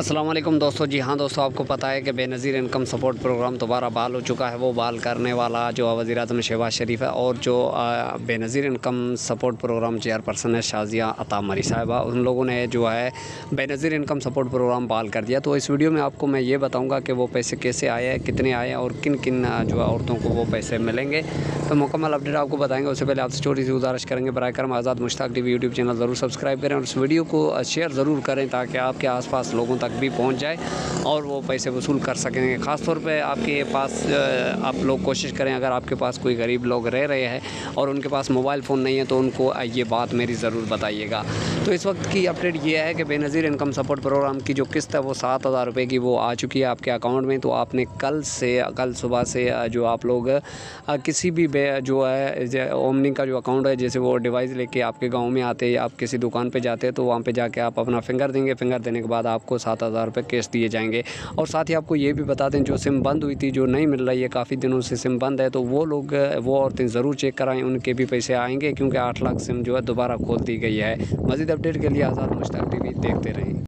अस्सलाम वालेकुम दोस्तों। जी हाँ दोस्तों, आपको पता है कि बेनज़ीर इनकम सपोर्ट प्रोग्राम दोबारा बहाल हो चुका है। वो बहाल करने वाला जो वज़ीर-ए-आज़म शहबाज़ शरीफ है और जो Benazir income support programme chairperson है शाजिया अतामरी साहिबा, उन लोगों ने जो है बेनज़ीर इनकम सपोर्ट प्रोग्राम बहाल कर दिया। तो इस वीडियो में आपको मैं ये बताऊँगा कि वो पैसे कैसे आए, कितने आए और किन किन जो है औरतों को वो पैसे मिलेंगे। तो मुकम्मल अपडेट आपको बताएँगे। उससे पहले आपसे छोटी सी गुजारिश करेंगे, बराकातज़ाद मुश्ताक टीवी यूट्यूब चैनल ज़रूर सब्सक्राइब करें और इस वीडियो को शेयर ज़रूर करें ताकि आपके आसपास लोगों तक भी पहुंच जाए और वो पैसे वसूल कर सकेंगे। ख़ास तौर पे आपके पास आप लोग कोशिश करें, अगर आपके पास कोई गरीब लोग रह रहे हैं और उनके पास मोबाइल फ़ोन नहीं है तो उनको ये बात मेरी ज़रूर बताइएगा। तो इस वक्त की अपडेट ये है कि बेनज़ीर इनकम सपोर्ट प्रोग्राम की जो किस्त है वो 7,000 रुपये की वो आ चुकी है आपके अकाउंट में। तो आपने कल सुबह से जो आप लोग किसी भी जो है ओमनी का जो अकाउंट है, जैसे वो डिवाइस लेके आपके गाँव में आते या आप किसी दुकान पर जाते हैं तो वहाँ पर जाके आप अपना फिंगर देंगे। फिंगर देने के बाद आपको 7,000 रुपये कैश दिए जाएंगे। और साथ ही आपको ये भी बता दें, जो सिम बंद हुई थी, जो नहीं मिल रही है काफ़ी दिनों से सिम बंद है, तो वो लोग वो औरतें ज़रूर चेक कराएं, उनके भी पैसे आएंगे क्योंकि 8 लाख सिम जो है दोबारा खोल दी गई है। मज़ीद अपडेट के लिए आज़ाद मुश्ताक टीवी देखते रहें।